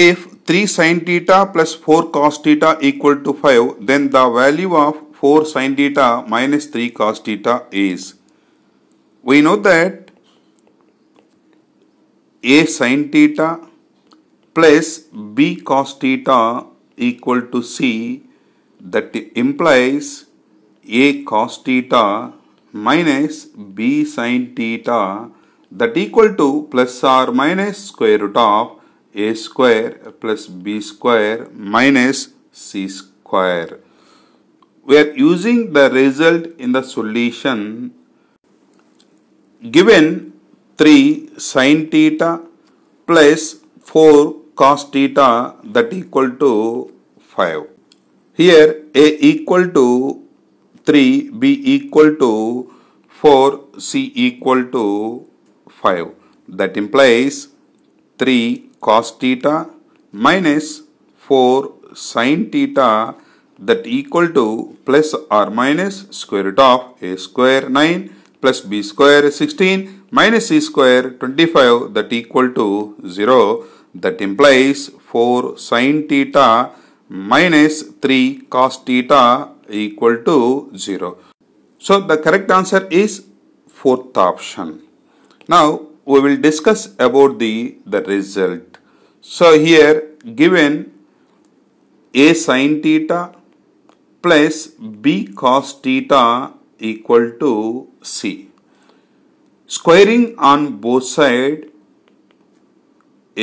If 3 sin theta plus 4 cos theta equal to 5, then the value of 4 sin theta minus 3 cos theta is. We know that A sin theta plus B cos theta equal to C, that implies A cos theta minus B sin theta, that equal to plus or minus square root of A square plus B square minus C square. We are using the result in the solution. Given 3 sin theta plus 4 cos theta, that equal to 5. Here A equal to 3, B equal to 4, C equal to 5. That implies 3 cos theta minus 4 sin theta, that equal to plus or minus square root of A square 9 plus B square 16 minus C square 25, that equal to 0. That implies 4 sin theta minus 3 cos theta equal to 0. So the correct answer is fourth option. Now we will discuss about the result. So here given A sin theta plus B cos theta equal to C. Squaring on both sides,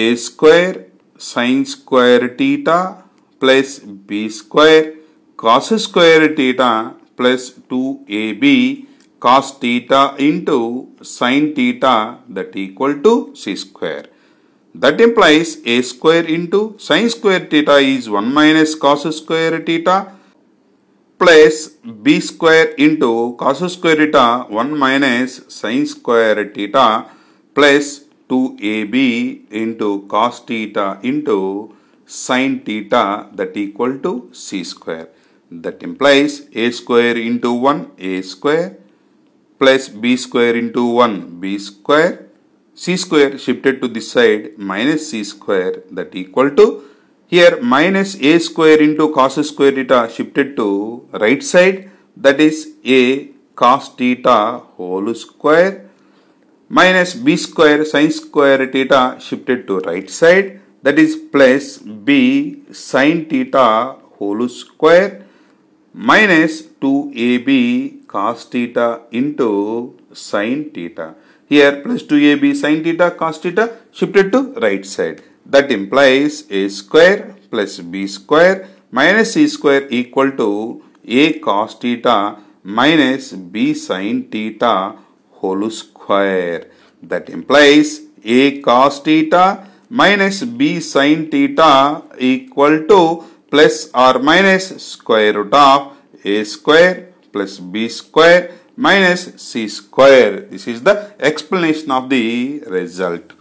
A square sin square theta plus B square cos square theta plus 2AB cos theta into sin theta, that equal to C square. That implies A square into sin square theta is 1 minus cos square theta plus B square into cos square theta 1 minus sin square theta plus 2AB into cos theta into sin theta, that equal to C square. That implies A square into 1 A square plus B square into 1 B square, C square shifted to this side minus C square, that equal to, here minus A square into cos square theta shifted to right side, that is A cos theta whole square minus B square sin square theta shifted to right side, that is plus B sin theta whole square minus 2AB cos theta into sin theta. Here plus 2AB sin theta cos theta shifted to right side. That implies A square plus B square minus C square equal to A cos theta minus B sin theta whole square. That implies A cos theta minus B sin theta equal to plus or minus square root of A square plus B square minus C square. This is the explanation of the result.